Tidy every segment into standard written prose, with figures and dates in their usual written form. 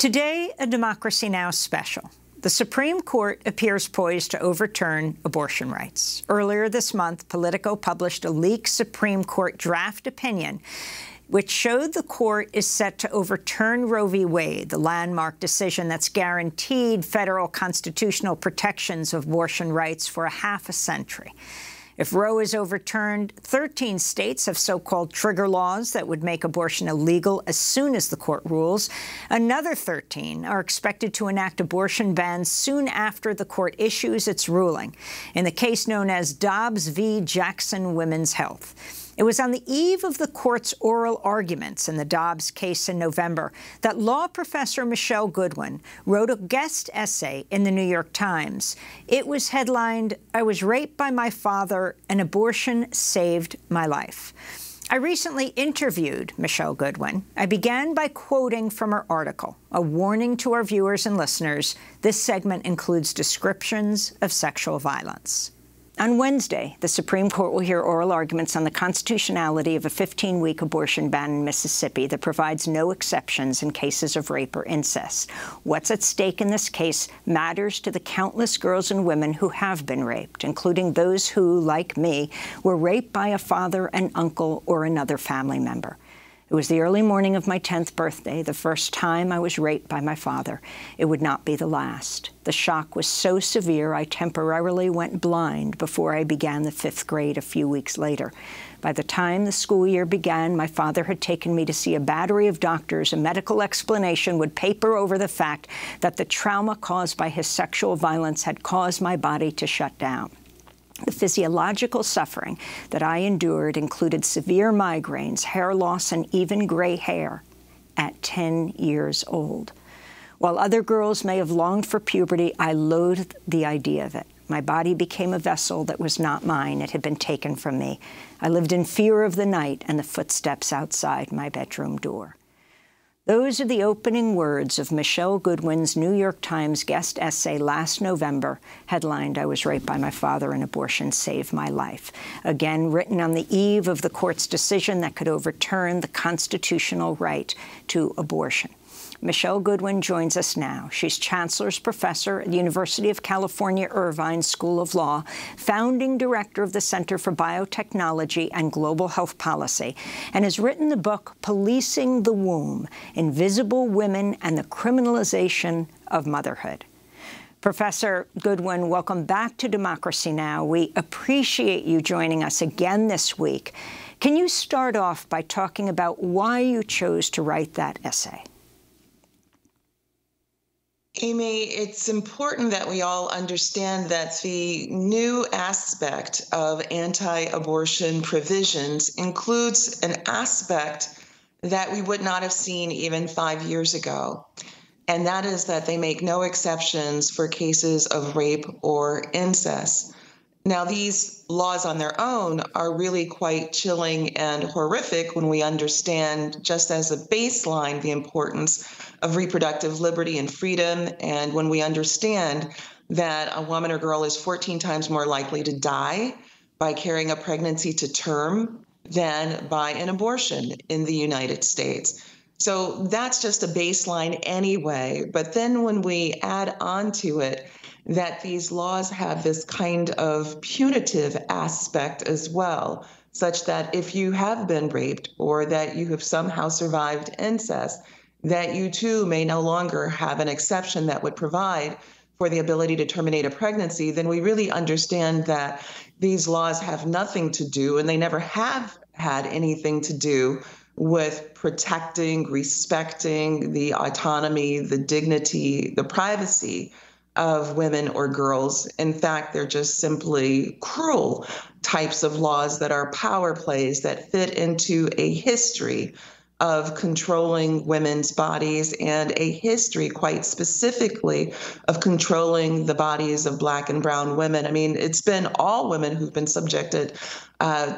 Today, a Democracy Now! Special. The Supreme Court appears poised to overturn abortion rights. Earlier this month, Politico published a leaked Supreme Court draft opinion which showed the court is set to overturn Roe v. Wade, the landmark decision that's guaranteed federal constitutional protections of abortion rights for a half a century. If Roe is overturned, 13 states have so-called trigger laws that would make abortion illegal as soon as the court rules. Another 13 are expected to enact abortion bans soon after the court issues its ruling, in the case known as Dobbs v. Jackson Women's Health. It was on the eve of the court's oral arguments in the Dobbs case in November that law professor Michele Goodwin wrote a guest essay in the New York Times. It was headlined, "I Was Raped by My Father, and Abortion Saved My Life." I recently interviewed Michele Goodwin. I began by quoting from her article. A warning to our viewers and listeners, this segment includes descriptions of sexual violence. On Wednesday, the Supreme Court will hear oral arguments on the constitutionality of a 15-week abortion ban in Mississippi that provides no exceptions in cases of rape or incest. What's at stake in this case matters to the countless girls and women who have been raped, including those who, like me, were raped by a father, an uncle, or another family member. It was the early morning of my 10th birthday, the first time I was raped by my father. It would not be the last. The shock was so severe, I temporarily went blind before I began the 5th grade a few weeks later. By the time the school year began, my father had taken me to see a battery of doctors. A medical explanation would paper over the fact that the trauma caused by his sexual violence had caused my body to shut down. The physiological suffering that I endured included severe migraines, hair loss, and even gray hair at 10 years old. While other girls may have longed for puberty, I loathed the idea of it. My body became a vessel that was not mine. It had been taken from me. I lived in fear of the night and the footsteps outside my bedroom door. Those are the opening words of Michele Goodwin's New York Times guest essay last November, headlined, "I Was Raped by My Father and Abortion Saved My Life," again written on the eve of the court's decision that could overturn the constitutional right to abortion. Michele Goodwin joins us now. She's Chancellor's Professor at the University of California, Irvine School of Law, founding director of the Center for Biotechnology and Global Health Policy, and has written the book Policing the Womb—Invisible Women and the Criminalization of Motherhood. Professor Goodwin, welcome back to Democracy Now! We appreciate you joining us again this week. Can you start off by talking about why you chose to write that essay? Amy, it's important that we all understand that the new aspect of anti-abortion provisions includes an aspect that we would not have seen even 5 years ago, and that is that they make no exceptions for cases of rape or incest. Now, these laws on their own are really quite chilling and horrific when we understand, just as a baseline, the importance of reproductive liberty and freedom, and when we understand that a woman or girl is 14 times more likely to die by carrying a pregnancy to term than by an abortion in the United States. So that's just a baseline anyway. But then when we add on to it, that these laws have this kind of punitive aspect as well, such that if you have been raped or that you have somehow survived incest, that you too may no longer have an exception that would provide for the ability to terminate a pregnancy, then we really understand that these laws have nothing to do, and they never have had anything to do with protecting, respecting the autonomy, the dignity, the privacy of women or girls. In fact, they're just simply cruel types of laws that are power plays that fit into a history of controlling women's bodies and a history, quite specifically, of controlling the bodies of Black and brown women. I mean, it's been all women who've been subjected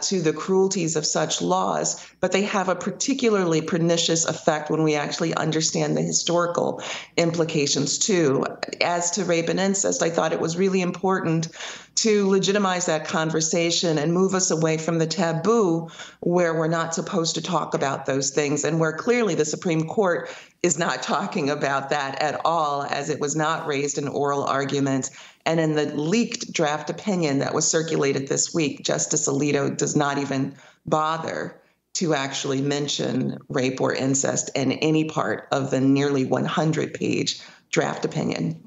to the cruelties of such laws, but they have a particularly pernicious effect when we actually understand the historical implications, too. As to rape and incest, I thought it was really important to legitimize that conversation and move us away from the taboo where we're not supposed to talk about those things and where clearly the Supreme Court is not talking about that at all, as it was not raised in oral arguments. And in the leaked draft opinion that was circulated this week, Justice Alito does not even bother to actually mention rape or incest in any part of the nearly 100-page draft opinion.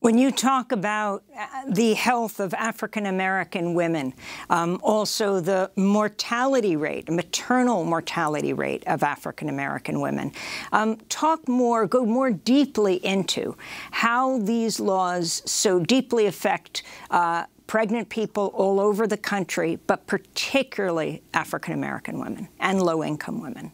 When you talk about the health of African-American women, also the mortality rate, maternal mortality rate of African-American women, talk more, go more deeply into how these laws so deeply affect pregnant people all over the country, but particularly African-American women and low-income women.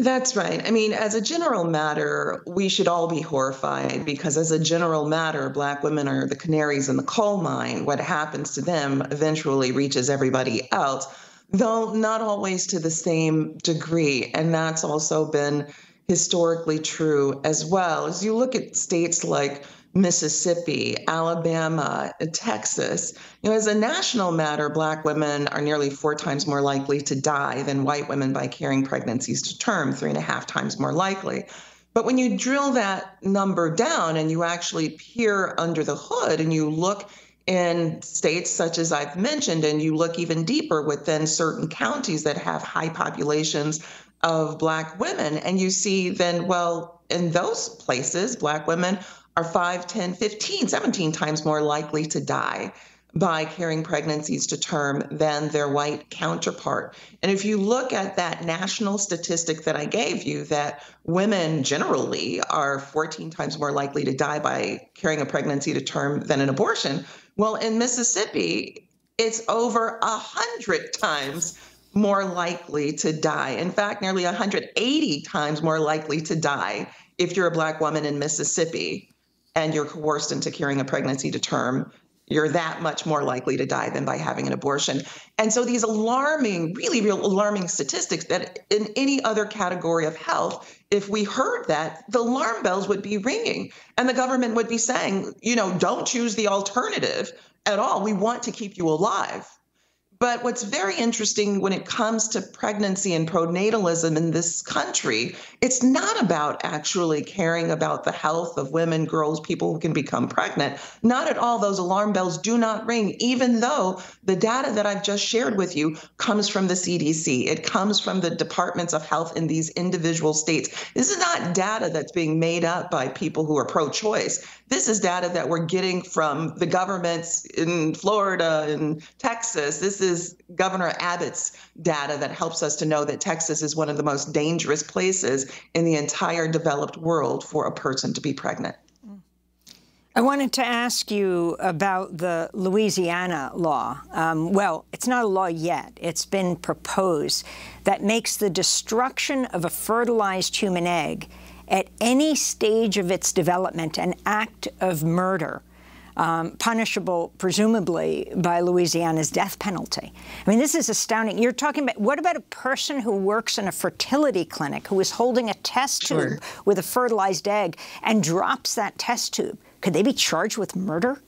That's right. I mean, as a general matter, we should all be horrified because as a general matter, Black women are the canaries in the coal mine. What happens to them eventually reaches everybody else, though not always to the same degree. And that's also been historically true as well. As you look at states like Mississippi, Alabama, and Texas, you know, as a national matter, Black women are nearly 4 times more likely to die than white women by carrying pregnancies to term, 3.5 times more likely. But when you drill that number down and you actually peer under the hood and you look in states such as I've mentioned, and you look even deeper within certain counties that have high populations of Black women, and you see then, well, in those places, Black women are 5, 10, 15, 17 times more likely to die by carrying pregnancies to term than their white counterpart. And if you look at that national statistic that I gave you, that women generally are 14 times more likely to die by carrying a pregnancy to term than an abortion, well, in Mississippi, it's over 100 times more likely to die. In fact, nearly 180 times more likely to die if you're a Black woman in Mississippi and you're coerced into carrying a pregnancy to term, you're that much more likely to die than by having an abortion. And so these alarming, really real alarming statistics that in any other category of health, if we heard that, the alarm bells would be ringing and the government would be saying, you know, don't choose the alternative at all. We want to keep you alive. But what's very interesting when it comes to pregnancy and pronatalism in this country, it's not about actually caring about the health of women, girls, people who can become pregnant. Not at all. Those alarm bells do not ring, even though the data that I've just shared with you comes from the CDC. It comes from the departments of health in these individual states. This is not data that's being made up by people who are pro-choice. This is data that we're getting from the governments in Florida and Texas. This is Governor Abbott's data that helps us to know that Texas is one of the most dangerous places in the entire developed world for a person to be pregnant. I wanted to ask you about the Louisiana law. Well, it's not a law yet. It's been proposed that makes the destruction of a fertilized human egg at any stage of its development an act of murder. Punishable, presumably, by Louisiana's death penalty. I mean, this is astounding. You're talking about, what about a person who works in a fertility clinic who is holding a test tube with a fertilized egg and drops that test tube? Could they be charged with murder?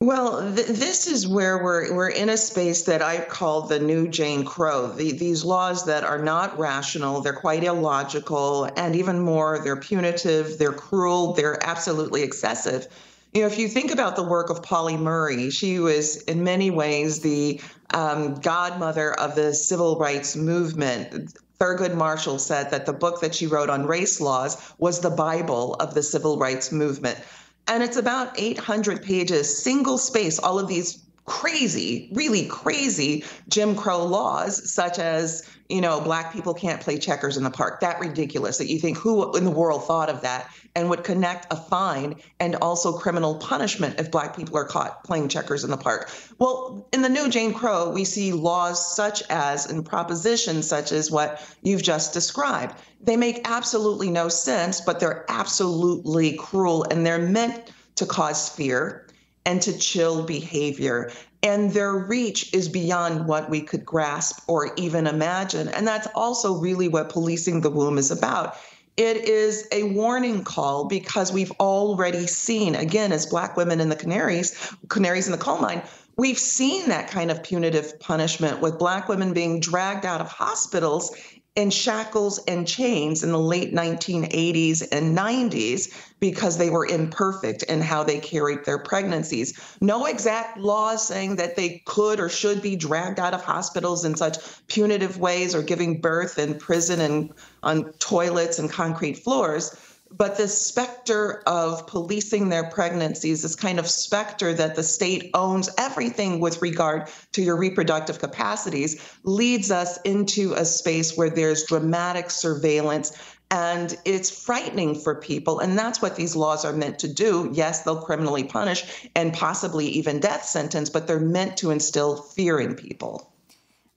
Well, this is where we're in a space that I call the new Jane Crow. These laws that are not rational, they're quite illogical, and even more, they're punitive, they're cruel, they're absolutely excessive. You know, if you think about the work of Pauli Murray, she was in many ways the godmother of the civil rights movement. Thurgood Marshall said that the book that she wrote on race laws was the Bible of the civil rights movement. And it's about 800 pages, single space, all of these crazy, really crazy Jim Crow laws, such as, you know, Black people can't play checkers in the park. That ridiculous that you think who in the world thought of that and would connect a fine and also criminal punishment if Black people are caught playing checkers in the park. Well, in the new Jane Crow, we see laws such as and propositions such as what you've just described. They make absolutely no sense, but they're absolutely cruel and they're meant to cause fear and to chill behavior. And their reach is beyond what we could grasp or even imagine. And that's also really what Policing the Womb is about. It is a warning call because we've already seen, again, as Black women in the canaries in the coal mine, we've seen that kind of punitive punishment with Black women being dragged out of hospitals in shackles and chains in the late 1980s and 90s because they were imperfect in how they carried their pregnancies. No exact laws saying that they could or should be dragged out of hospitals in such punitive ways or giving birth in prison and on toilets and concrete floors. But this specter of policing their pregnancies, this kind of specter that the state owns everything with regard to your reproductive capacities, leads us into a space where there's dramatic surveillance. And it's frightening for people. And that's what these laws are meant to do. Yes, they'll criminally punish and possibly even death sentence, but they're meant to instill fear in people.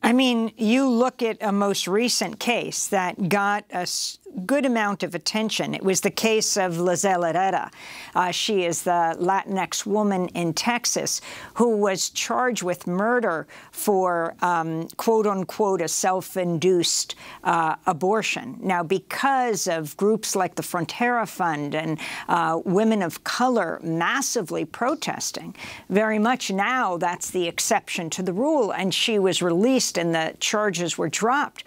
I mean, you look at a most recent case that got a good amount of attention. It was the case of Lizelle Herrera. She is the Latinx woman in Texas who was charged with murder for, quote-unquote, a self-induced abortion. Now, because of groups like the Frontera Fund and women of color massively protesting, very much now that's the exception to the rule, and she was released and the charges were dropped.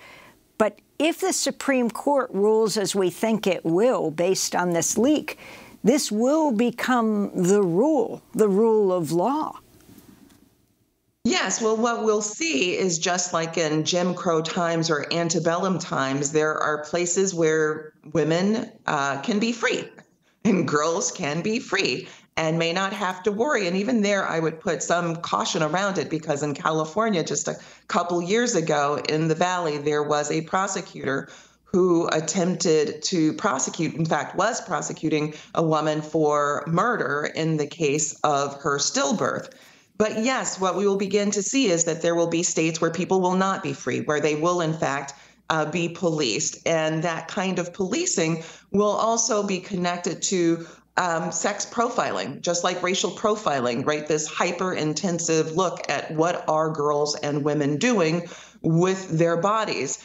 But if the Supreme Court rules as we think it will, based on this leak, this will become the rule of law. Yes. Well, what we'll see is just like in Jim Crow times or antebellum times, there are places where women can be free and girls can be free and may not have to worry. And even there, I would put some caution around it, because in California, just a couple years ago in the Valley, there was a prosecutor who attempted to prosecute, in fact, was prosecuting a woman for murder in the case of her stillbirth. But yes, what we will begin to see is that there will be states where people will not be free, where they will, in fact, be policed. And that kind of policing will also be connected to sex profiling, just like racial profiling, right? This hyper-intensive look at what are girls and women doing with their bodies.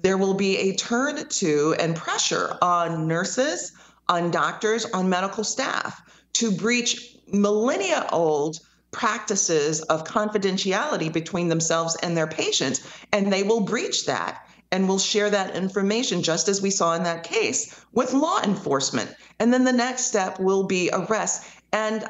There will be a turn to and pressure on nurses, on doctors, on medical staff to breach millennia-old practices of confidentiality between themselves and their patients, and they will breach that. And we'll share that information, just as we saw in that case, with law enforcement. And then the next step will be arrest. And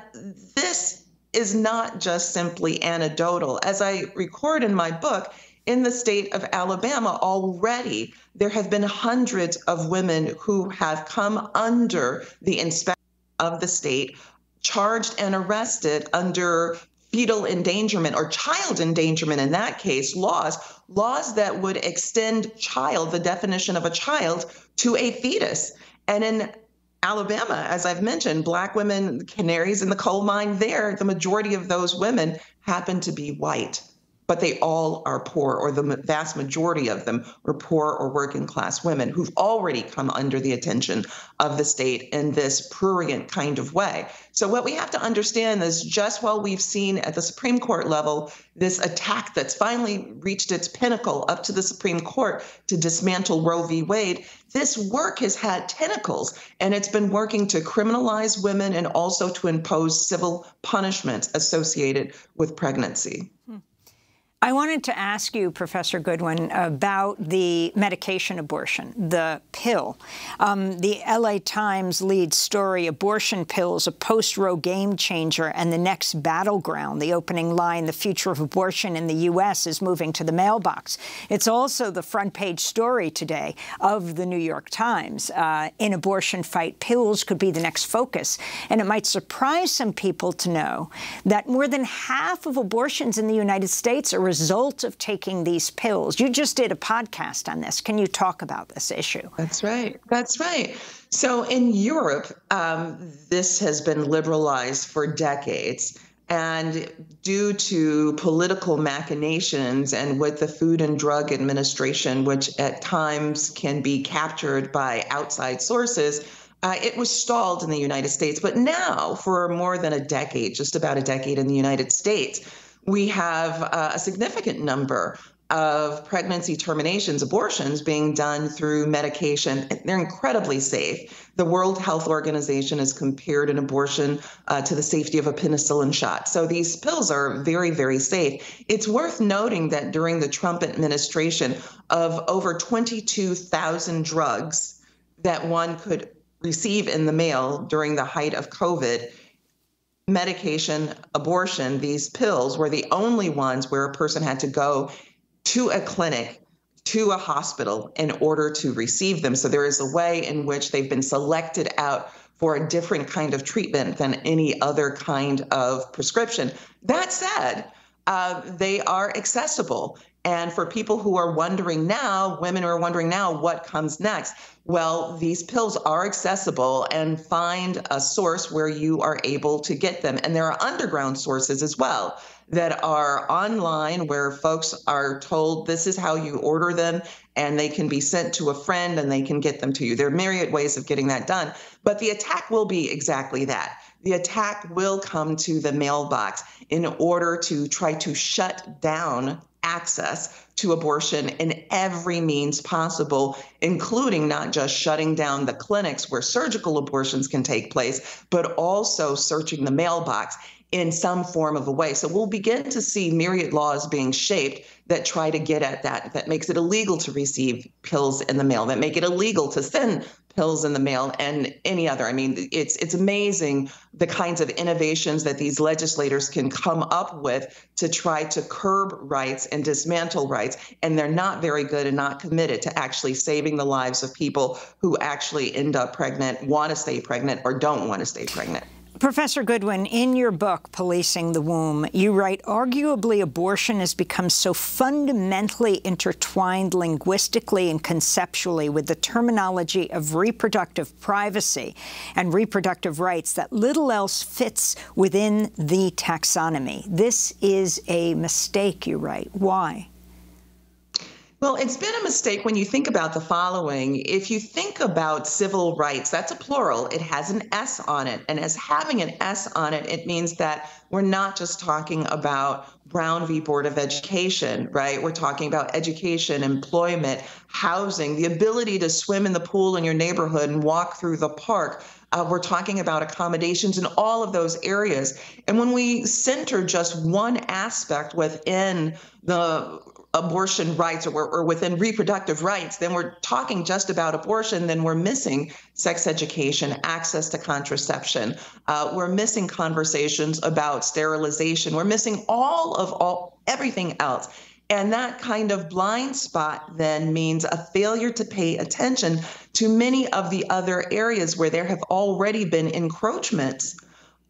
this is not just simply anecdotal. As I record in my book, in the state of Alabama already, there have been hundreds of women who have come under the inspection of the state, charged and arrested under fetal endangerment or child endangerment, in that case, laws that would extend child, the definition of a child, to a fetus. And in Alabama, as I've mentioned, Black women, canaries in the coal mine there, the majority of those women happen to be white, but they all are poor, or the vast majority of them were poor or working class women who've already come under the attention of the state in this prurient kind of way. So what we have to understand is, just while we've seen at the Supreme Court level this attack that's finally reached its pinnacle up to the Supreme Court to dismantle Roe v. Wade, this work has had tentacles, and it's been working to criminalize women and also to impose civil punishments associated with pregnancy. I wanted to ask you, Professor Goodwin, about the medication abortion, the pill. The LA Times lead story, "Abortion Pills, a Post-Roe Game Changer and the Next Battleground." The opening line, "The future of abortion in the U.S. is moving to the mailbox." It's also the front-page story today of the New York Times. In abortion fight, pills could be the next focus. And it might surprise some people to know that more than half of abortions in the United States are result of taking these pills. You just did a podcast on this. Can you talk about this issue? That's right. That's right. So in Europe, this has been liberalized for decades. And due to political machinations and with the Food and Drug Administration, which at times can be captured by outside sources, it was stalled in the United States. But now, for more than a decade, just about a decade in the United States, we have a significant number of pregnancy terminations, abortions being done through medication. They're incredibly safe. The World Health Organization has compared an abortion to the safety of a penicillin shot. So these pills are very, very safe. It's worth noting that during the Trump administration, of over 22,000 drugs that one could receive in the mail during the height of COVID, medication, abortion, these pills were the only ones where a person had to go to a clinic, to a hospital in order to receive them. So there is a way in which they've been selected out for a different kind of treatment than any other kind of prescription. That said, they are accessible. And for people who are wondering now, women are wondering now what comes next, well, these pills are accessible, and find a source where you are able to get them. And there are underground sources as well that are online where folks are told this is how you order them, and they can be sent to a friend and they can get them to you. There are myriad ways of getting that done. But the attack will be exactly that. The attack will come to the mailbox in order to try to shut down access to abortion in every means possible, including not just shutting down the clinics where surgical abortions can take place, but also searching the mailbox in some form of a way. So we'll begin to see myriad laws being shaped that try to get at that, that makes it illegal to receive pills in the mail, that make it illegal to send pills in the mail and any other. I mean, it's amazing the kinds of innovations that these legislators can come up with to try to curb rights and dismantle rights. And they're not very good and not committed to actually saving the lives of people who actually end up pregnant, want to stay pregnant, or don't want to stay pregnant. Professor Goodwin, in your book, Policing the Womb, you write, arguably abortion has become so fundamentally intertwined linguistically and conceptually with the terminology of reproductive privacy and reproductive rights that little else fits within the taxonomy. This is a mistake, you write. Why? Well, it's been a mistake when you think about the following. If you think about civil rights, that's a plural. It has an S on it. And as having an S on it, it means that we're not just talking about Brown v. Board of Education, right? We're talking about education, employment, housing, the ability to swim in the pool in your neighborhood and walk through the park. We're talking about accommodations in all of those areas. And when we center just one aspect within the abortion rights or within reproductive rights, then we're talking just about abortion, then we're missing sex education, access to contraception. We're missing conversations about sterilization. We're missing everything else. And that kind of blind spot then means a failure to pay attention to many of the other areas where there have already been encroachments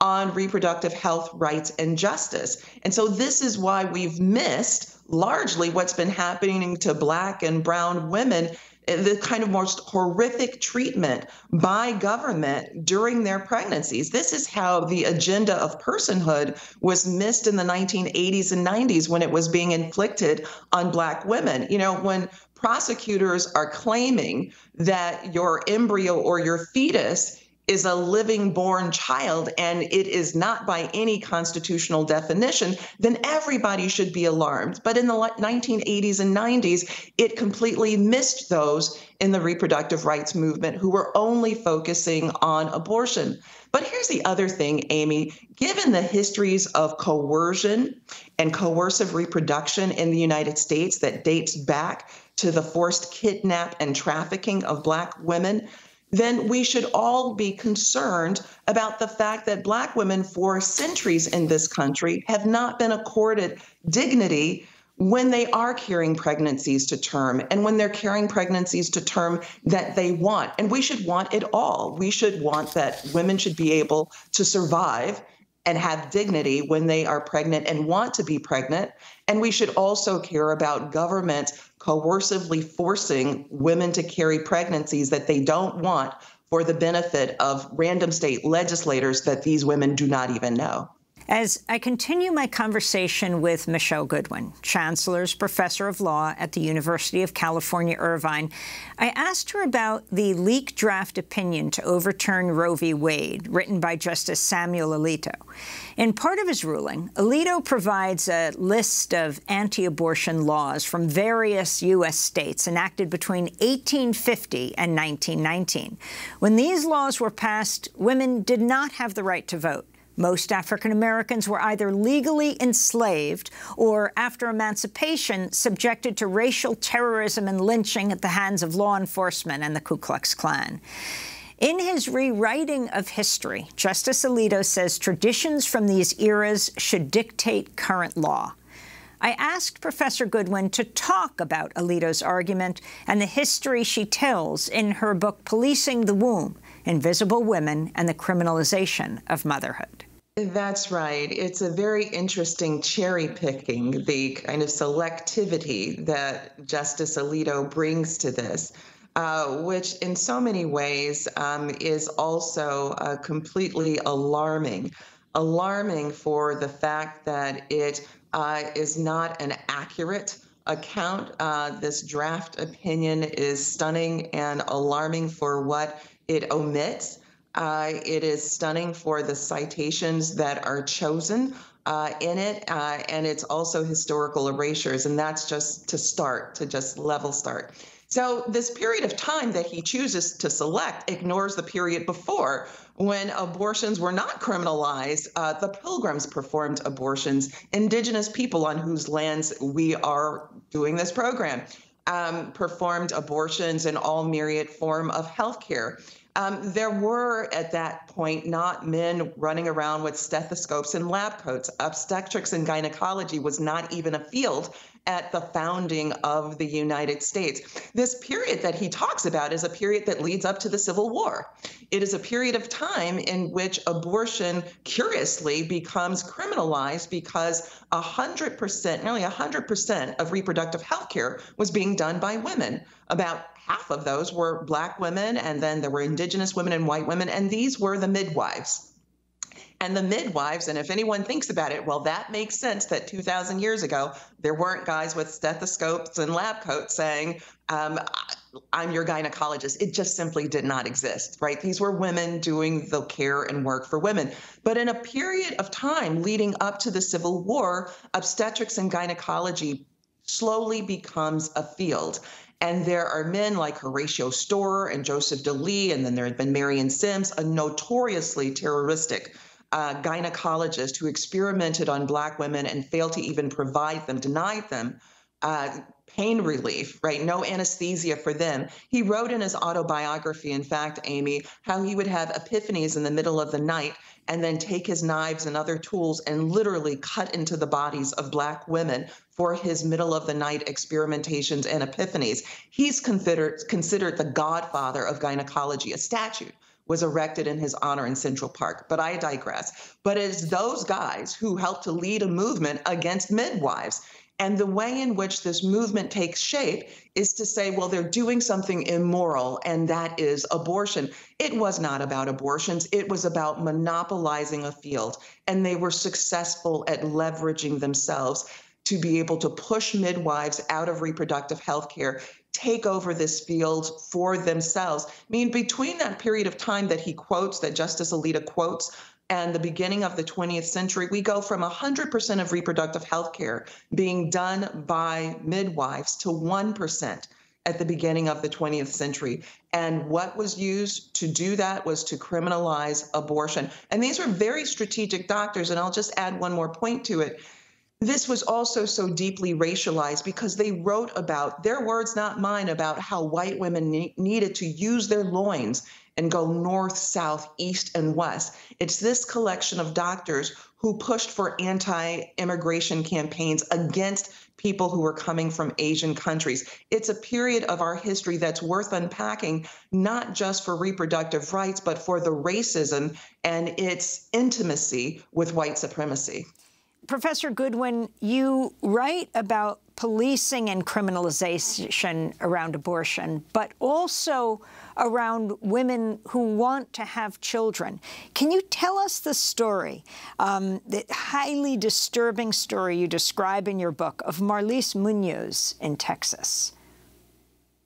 on reproductive health rights and justice. And so this is why we've missed largely what's been happening to Black and Brown women, the kind of most horrific treatment by government during their pregnancies. This is how the agenda of personhood was missed in the 1980s and 90s when it was being inflicted on Black women. You know, when prosecutors are claiming that your embryo or your fetus is a living born child and it is not by any constitutional definition, then everybody should be alarmed. But in the 1980s and 90s, it completely missed those in the reproductive rights movement who were only focusing on abortion. But here's the other thing, Amy, given the histories of coercion and coercive reproduction in the United States that dates back to the forced kidnap and trafficking of Black women, then we should all be concerned about the fact that Black women for centuries in this country have not been accorded dignity when they are carrying pregnancies to term, and when they're carrying pregnancies to term that they want. And we should want it all. We should want that women should be able to survive and have dignity when they are pregnant and want to be pregnant. And we should also care about government coercively forcing women to carry pregnancies that they don't want for the benefit of random state legislators that these women do not even know. As I continue my conversation with Michele Goodwin, Chancellor's Professor of Law at the University of California, Irvine, I asked her about the leaked draft opinion to overturn Roe v. Wade, written by Justice Samuel Alito. In part of his ruling, Alito provides a list of anti-abortion laws from various U.S. states enacted between 1850 and 1919. When these laws were passed, women did not have the right to vote. Most African Americans were either legally enslaved or, after emancipation, subjected to racial terrorism and lynching at the hands of law enforcement and the Ku Klux Klan. In his rewriting of history, Justice Alito says traditions from these eras should dictate current law. I asked Professor Goodwin to talk about Alito's argument and the history she tells in her book, Policing the Womb—Invisible Women and the Criminalization of Motherhood. That's right. It's a very interesting cherry-picking, the kind of selectivity that Justice Alito brings to this, which in so many ways is also completely alarming. Alarming for the fact that it is not an accurate account. This draft opinion is stunning and alarming for what it omits. It is stunning for the citations that are chosen in it, and it's also historical erasures, and that's just to start, to just level start. So this period of time that he chooses to select ignores the period before, when abortions were not criminalized. The Pilgrims performed abortions, indigenous people on whose lands we are doing this program, performed abortions in all myriad form of health care. There were, at that point, not men running around with stethoscopes and lab coats. Obstetrics and gynecology was not even a field at the founding of the United States. This period that he talks about is a period that leads up to the Civil War. It is a period of time in which abortion, curiously, becomes criminalized because 100%, nearly 100% of reproductive health care was being done by women. About half of those were Black women, and then there were indigenous women and white women, and these were the midwives. And the midwives, and if anyone thinks about it, well, that makes sense that 2,000 years ago, there weren't guys with stethoscopes and lab coats saying, I'm your gynecologist. It just simply did not exist, right? These were women doing the care and work for women. But in a period of time leading up to the Civil War, obstetrics and gynecology slowly becomes a field. And there are men like Horatio Storer and Joseph DeLee, and then there had been Marion Sims, a notoriously terroristic gynecologist who experimented on Black women and failed to even provide them, denied them pain relief, right? No anesthesia for them. He wrote in his autobiography, in fact, Amy, how he would have epiphanies in the middle of the night and then take his knives and other tools and literally cut into the bodies of Black women for his middle-of-the-night experimentations and epiphanies. He's considered the godfather of gynecology. A statue was erected in his honor in Central Park, but I digress. But it's those guys who helped to lead a movement against midwives. And the way in which this movement takes shape is to say, well, they're doing something immoral, and that is abortion. It was not about abortions. It was about monopolizing a field, and they were successful at leveraging themselves to be able to push midwives out of reproductive health care, take over this field for themselves. I mean, between that period of time that he quotes, that Justice Alito quotes, and the beginning of the 20th century, we go from 100% of reproductive health care being done by midwives to 1% at the beginning of the 20th century. And what was used to do that was to criminalize abortion. And these were very strategic doctors, and I'll just add one more point to it. This was also so deeply racialized because they wrote about, their words not mine, about how white women needed to use their loins and go north, south, east, and west. It's this collection of doctors who pushed for anti-immigration campaigns against people who were coming from Asian countries. It's a period of our history that's worth unpacking, not just for reproductive rights, but for the racism and its intimacy with white supremacy. Professor Goodwin, you write about policing and criminalization around abortion, but also around women who want to have children. Can you tell us the story, the highly disturbing story you describe in your book of Marlise Munoz in Texas?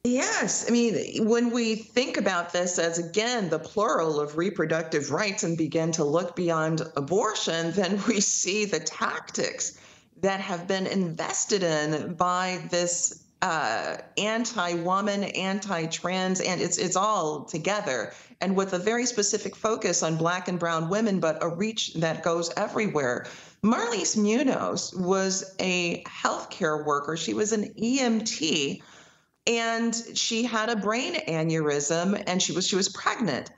Yes. I mean, when we think about this as, again, the plural of reproductive rights and begin to look beyond abortion, then we see the tactics that have been invested in by this anti-woman, anti-trans, and it's all together, and with a very specific focus on Black and brown women, but a reach that goes everywhere. Marlise Munoz was a healthcare worker. She was an EMT, and she had a brain aneurysm, and she was pregnant.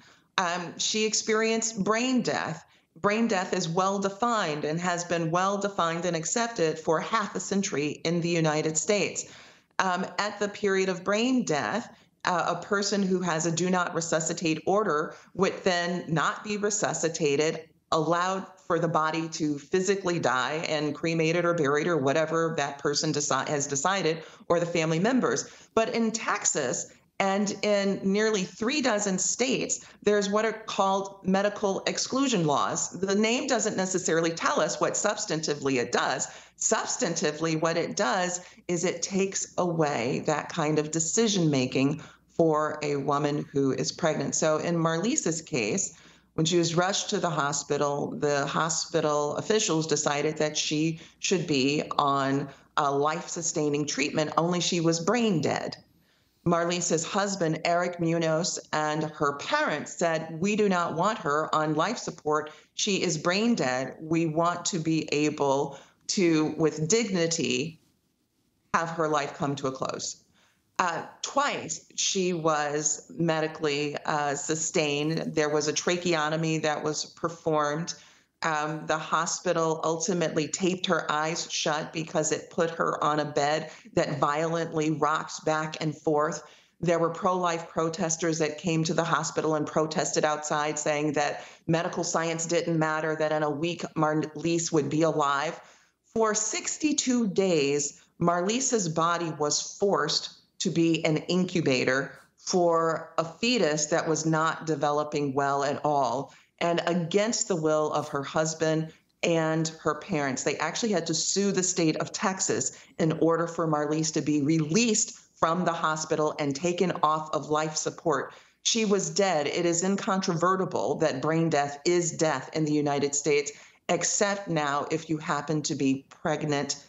She experienced brain death. Brain death is well-defined and has been well-defined and accepted for half a century in the United States. At the period of brain death, a person who has a do not resuscitate order would then not be resuscitated, allowed for the body to physically die and cremated or buried or whatever that person has decided, or the family members. But in Texas, and in nearly 3 dozen states, there's what are called medical exclusion laws. The name doesn't necessarily tell us what substantively it does. Substantively, what it does is it takes away that kind of decision-making for a woman who is pregnant. So in Marlise's case, when she was rushed to the hospital officials decided that she should be on a life-sustaining treatment, only she was brain dead. Marlise's husband, Eric Munoz, and her parents said, we do not want her on life support. She is brain dead. We want to be able to, with dignity, have her life come to a close. Twice she was medically sustained. There was a tracheotomy that was performed. The hospital ultimately taped her eyes shut because it put her on a bed that violently rocks back and forth. There were pro-life protesters that came to the hospital and protested outside, saying that medical science didn't matter, that in a week Marlise would be alive. For 62 days, Marlise's body was forced to be an incubator for a fetus that was not developing well at all, and against the will of her husband and her parents. They actually had to sue the state of Texas in order for Marlise to be released from the hospital and taken off of life support. She was dead. It is incontrovertible that brain death is death in the United States, except now if you happen to be pregnant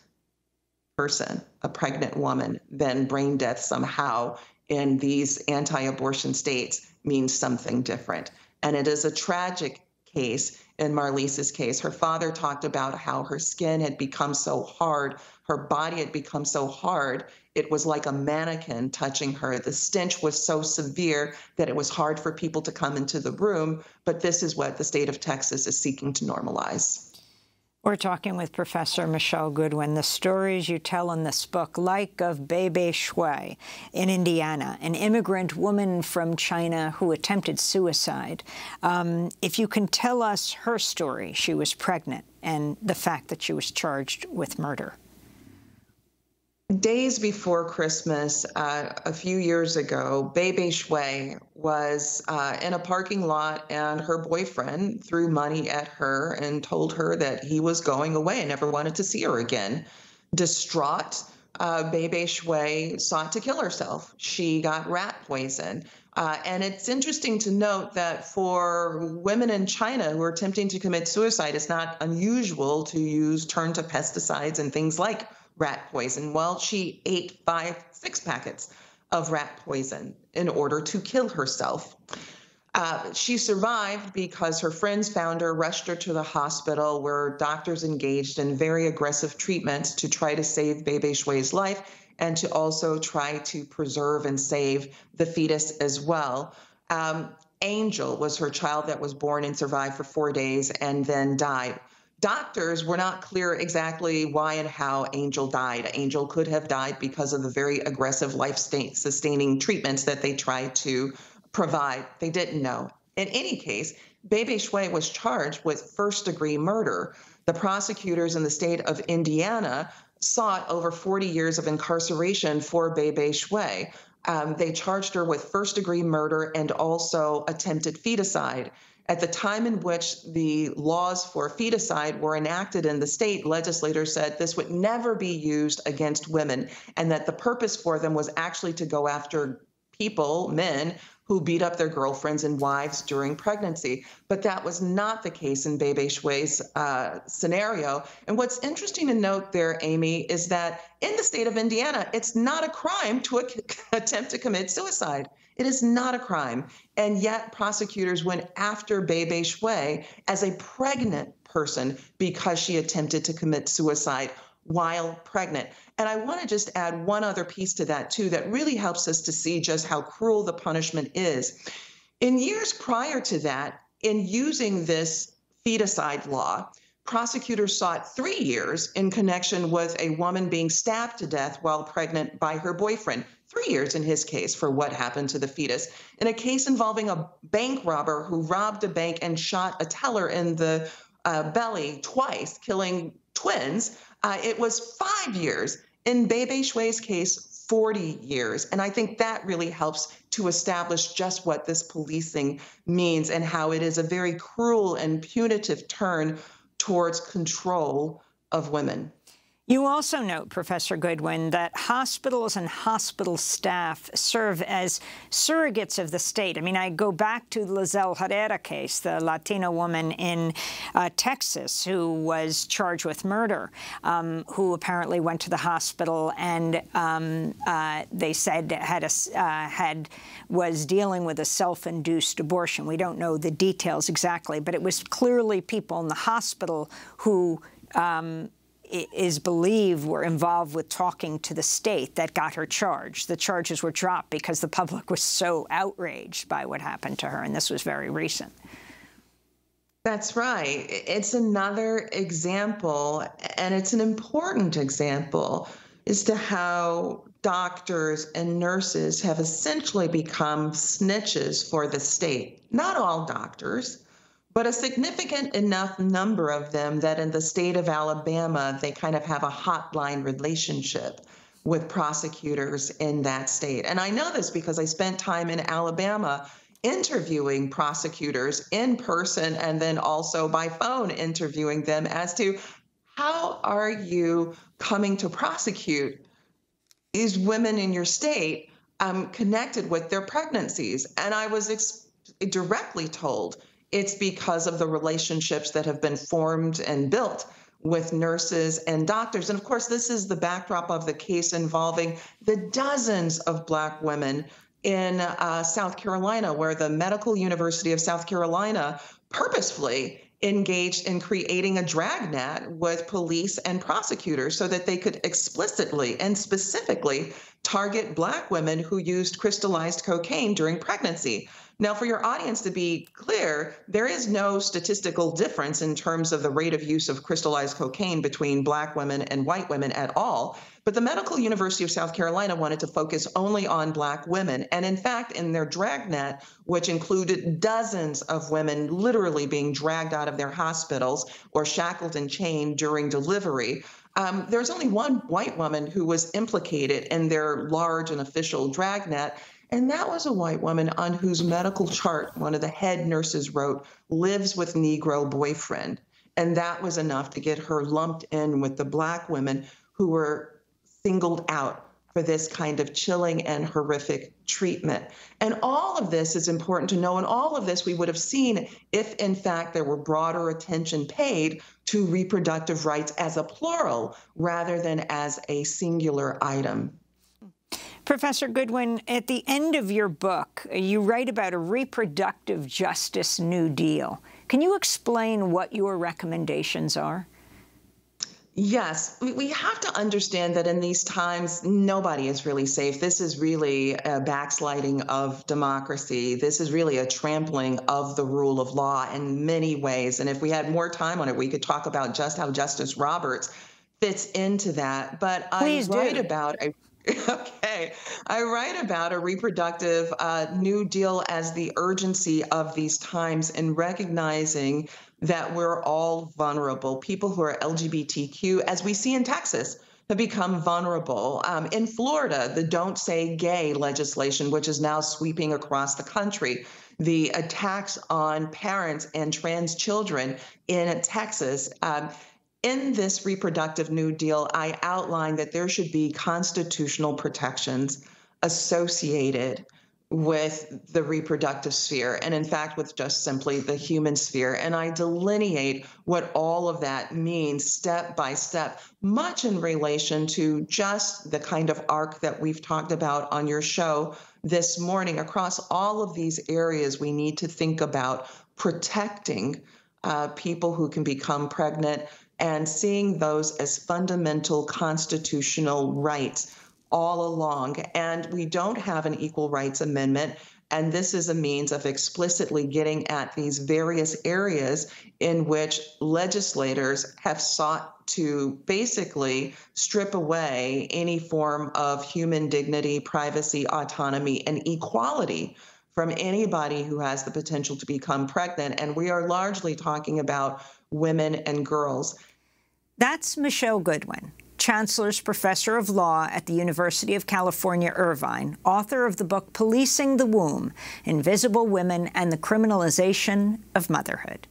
person, a pregnant woman, then brain death somehow in these anti-abortion states means something different. And it is a tragic case in Marlise's case. Her father talked about how her skin had become so hard, her body had become so hard, it was like a mannequin touching her. The stench was so severe that it was hard for people to come into the room. But this is what the state of Texas is seeking to normalize. We're talking with Professor Michele Goodwin. The stories you tell in this book, like of Bei Bei Shuai in Indiana, an immigrant woman from China who attempted suicide. If you can tell us her story, she was pregnant, and the fact that she was charged with murder. Days before Christmas, a few years ago, Bei Bei Shuai was in a parking lot, and her boyfriend threw money at her and told her that he was going away and never wanted to see her again. Distraught, Bei Bei Shuai sought to kill herself. She got rat poison. And it's interesting to note that for women in China who are attempting to commit suicide, it's not unusual to turn to pesticides and things like rat poison. Well, she ate 5–6 packets of rat poison in order to kill herself. She survived because her friends found her, rushed her to the hospital, where doctors engaged in very aggressive treatments to try to save Bei Bei Shuai's life and to also try to preserve and save the fetus as well. Angel was her child that was born and survived for 4 days and then died. Doctors were not clear exactly why and how Angel died. Angel could have died because of the very aggressive life-sustaining treatments that they tried to provide. They didn't know. In any case, Bei Bei Shuai was charged with first-degree murder. The prosecutors in the state of Indiana sought over 40 years of incarceration for Bei Bei Shuai. They charged her with first-degree murder and also attempted feticide. At the time in which the laws for feticide were enacted in the state, legislators said this would never be used against women and that the purpose for them was actually to go after people, men, who beat up their girlfriends and wives during pregnancy. But that was not the case in Bei Bei Shuai's scenario. And what's interesting to note there, Amy, is that in the state of Indiana, it's not a crime to attempt to commit suicide. It is not a crime. And yet prosecutors went after Bei Bei Shuai as a pregnant person because she attempted to commit suicide while pregnant. And I want to just add one other piece to that, too, that really helps us to see just how cruel the punishment is. In years prior to that, in using this feticide law, prosecutors sought 3 years in connection with a woman being stabbed to death while pregnant by her boyfriend. 3 years in his case for what happened to the fetus. In a case involving a bank robber who robbed a bank and shot a teller in the belly twice, killing twins, it was 5 years. In Bei Bei Shuai's case, 40 years. And I think that really helps to establish just what this policing means and how it is a very cruel and punitive turn towards control of women. You also note, Professor Goodwin, that hospitals and hospital staff serve as surrogates of the state. I mean, I go back to the Lizelle Herrera case, the Latina woman in Texas who was charged with murder, who apparently went to the hospital and they said had was dealing with a self-induced abortion. We don't know the details exactly, but it was clearly people in the hospital who is believed were involved with talking to the state that got her charged. The charges were dropped because the public was so outraged by what happened to her, and this was very recent. That's right. It's another example, and it's an important example, as to how doctors and nurses have essentially become snitches for the state. Not all doctors, but a significant enough number of them that in the state of Alabama, they kind of have a hotline relationship with prosecutors in that state. And I know this because I spent time in Alabama interviewing prosecutors in person and then also by phone interviewing them as to how are you coming to prosecute these women in your state connected with their pregnancies. And I was directly told, it's because of the relationships that have been formed and built with nurses and doctors. And of course, this is the backdrop of the case involving the dozens of Black women in South Carolina, where the Medical University of South Carolina purposefully engaged in creating a dragnet with police and prosecutors so that they could explicitly and specifically target Black women who used crystallized cocaine during pregnancy. Now, for your audience to be clear, there is no statistical difference in terms of the rate of use of crystallized cocaine between Black women and white women at all. But the Medical University of South Carolina wanted to focus only on Black women. And in fact, in their dragnet, which included dozens of women literally being dragged out of their hospitals or shackled and chained during delivery, there's only one white woman who was implicated in their large and official dragnet. And that was a white woman on whose medical chart one of the head nurses wrote, lives with Negro boyfriend. And that was enough to get her lumped in with the Black women who were singled out for this kind of chilling and horrific treatment. And all of this is important to know, and all of this we would have seen if, in fact, there were broader attention paid to reproductive rights as a plural rather than as a singular item. Professor Goodwin, at the end of your book, you write about a reproductive justice New Deal. Can you explain what your recommendations are? Yes. We have to understand that in these times, nobody is really safe. This is really a backsliding of democracy. This is really a trampling of the rule of law in many ways. And if we had more time on it, we could talk about just how Justice Roberts fits into that. But I write about a reproductive New Deal as the urgency of these times and recognizing that we're all vulnerable. People who are LGBTQ, as we see in Texas, have become vulnerable. In Florida, the Don't Say Gay legislation, which is now sweeping across the country, the attacks on parents and trans children in Texas. In this Reproductive New Deal, I outlined that there should be constitutional protections associated with the reproductive sphere, and in fact, with just simply the human sphere. And I delineate what all of that means step by step, much in relation to just the kind of arc that we've talked about on your show this morning. Across all of these areas, we need to think about protecting people who can become pregnant and seeing those as fundamental constitutional rights all along. And we don't have an equal rights amendment. And this is a means of explicitly getting at these various areas in which legislators have sought to basically strip away any form of human dignity, privacy, autonomy, and equality from anybody who has the potential to become pregnant. And we are largely talking about women and girls. That's Michele Goodwin, Chancellor's Professor of Law at the University of California, Irvine, author of the book Policing the Womb—Invisible Women and the Criminalization of Motherhood.